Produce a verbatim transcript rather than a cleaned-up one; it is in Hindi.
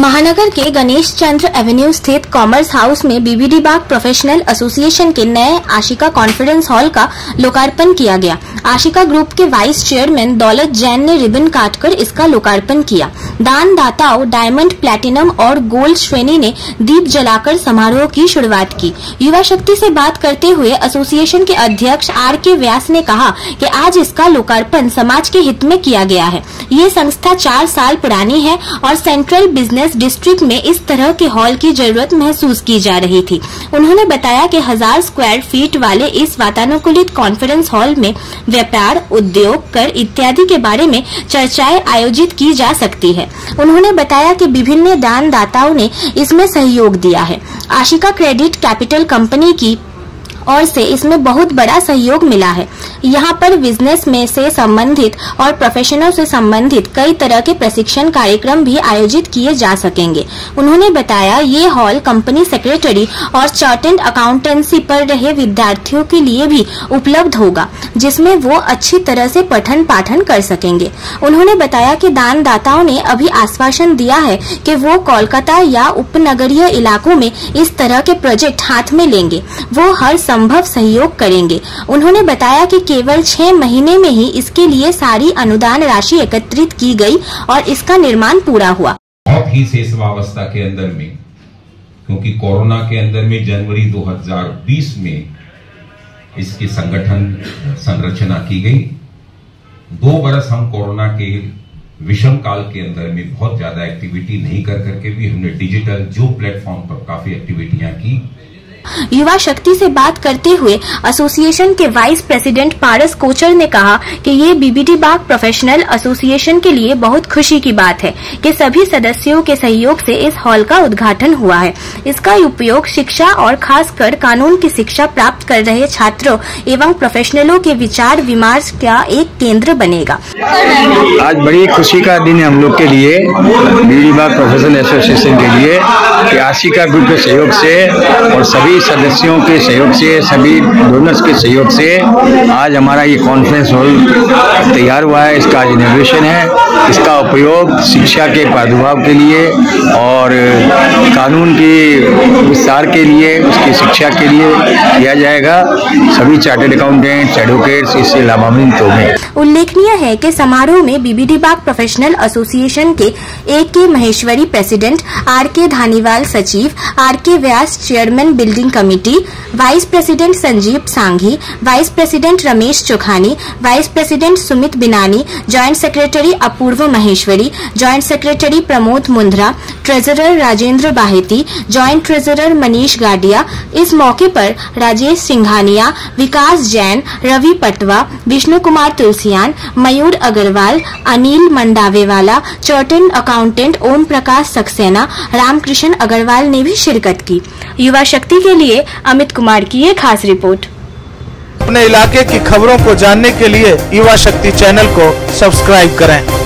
महानगर के गणेश चंद्र एवेन्यू स्थित कॉमर्स हाउस में बीबीडी बाग प्रोफेशनल एसोसिएशन के नए आशिका कॉन्फ्रेंस हॉल का लोकार्पण किया गया। आशिका ग्रुप के वाइस चेयरमैन दौलत जैन ने रिबन काटकर इसका लोकार्पण किया। दान दाताओं डायमंड, प्लैटिनम और गोल्ड श्रेणी ने दीप जलाकर समारोह की शुरुआत की। युवा शक्ति से बात करते हुए एसोसिएशन के अध्यक्ष आर के व्यास ने कहा कि आज इसका लोकार्पण समाज के हित में किया गया है। ये संस्था चार साल पुरानी है और सेंट्रल बिजनेस डिस्ट्रिक्ट में इस तरह के हॉल की जरूरत महसूस की जा रही थी। उन्होंने बताया कि हजार स्क्वायर फीट वाले इस वातानुकूलित कॉन्फ्रेंस हॉल में व्यापार, उद्योग, कर इत्यादि के बारे में चर्चाएं आयोजित की जा सकती है। उन्होंने बताया कि विभिन्न दान दाताओं ने इसमें सहयोग दिया है। आशिका क्रेडिट कैपिटल कंपनी की और से इसमें बहुत बड़ा सहयोग मिला है। यहाँ पर बिजनेस में से संबंधित और प्रोफेशनल से संबंधित कई तरह के प्रशिक्षण कार्यक्रम भी आयोजित किए जा सकेंगे। उन्होंने बताया ये हॉल कंपनी सेक्रेटरी और चार्टर्ड अकाउंटेंसी पर रहे विद्यार्थियों के लिए भी उपलब्ध होगा, जिसमें वो अच्छी तरह से पठन पाठन कर सकेंगे। उन्होंने बताया कि दानदाताओं ने अभी आश्वासन दिया है कि वो कोलकाता या उपनगरीय इलाकों में इस तरह के प्रोजेक्ट हाथ में लेंगे, वो हर संभव सहयोग करेंगे। उन्होंने बताया कि केवल छह महीने में ही इसके लिए सारी अनुदान राशि एकत्रित की गई और इसका निर्माण पूरा हुआ। बहुत ही शेषावस्था के अंदर में, क्योंकि कोरोना के अंदर में जनवरी दो हज़ार बीस में इसकी संगठन संरचना की गई। दो बरस हम कोरोना के विषम काल के अंदर में बहुत ज्यादा एक्टिविटी नहीं कर करके भी हमने डिजिटल जो प्लेटफॉर्म पर काफी एक्टिविटियां की। युवा शक्ति से बात करते हुए एसोसिएशन के वाइस प्रेसिडेंट पारस कोचर ने कहा कि ये बीबीडी बाग प्रोफेशनल एसोसिएशन के लिए बहुत खुशी की बात है कि सभी सदस्यों के सहयोग से इस हॉल का उद्घाटन हुआ है। इसका उपयोग शिक्षा और खासकर कानून की शिक्षा प्राप्त कर रहे छात्रों एवं प्रोफेशनलों के विचार विमर्श का एक केंद्र बनेगा। आज बड़ी खुशी का दिन है हम लोग के लिए, बीबीडी बाग प्रोफेशनल एसोसिएशन के लिए, कि आशिका ग्रुप के सहयोग से और सभी सदस्यों के सहयोग से, सभी डोनर्स के सहयोग से आज हमारा ये कॉन्फ्रेंस हॉल तैयार हुआ है। इसका आज इनोवेशन है। इसका उपयोग शिक्षा के प्रादुर्भाव के लिए और कानून के विस्तार के लिए, उसकी शिक्षा के लिए किया जाएगा। सभी चार्टर्ड अकाउंटेंट्स, एडवोकेट्स इससे लाभान्वित होंगे। उल्लेखनीय है कि समारोह में बीबीडी बाग प्रोफेशनल एसोसिएशन के ए के महेश्वरी प्रेसिडेंट, आर के धानीवाल सचिव, R K Vyas chairman building committee, vice president Sanjeev Sangi, vice president Ramesh Chokhani, vice president Sumit Binani, joint secretary अपूर्व Maheshwari, joint secretary Pramod Mundra, treasurer Rajendra Baheti, joint treasurer Manish Gadia. इस मौके पर राजेश सिंघानिया, विकास जैन, रवि पटवा, विष्णु कुमार तुलसियान, मयूर अग्रवाल, अनिल मंडावेवाला, चार्टर्ड अकाउंटेंट ओम प्रकाश सक्सेना, रामकृष्ण अग्रवाल ने भी शिरकत की। युवा शक्ति के लिए अमित कुमार की ये खास रिपोर्ट। अपने इलाके की खबरों को जानने के लिए युवा शक्ति चैनल को सब्सक्राइब करें।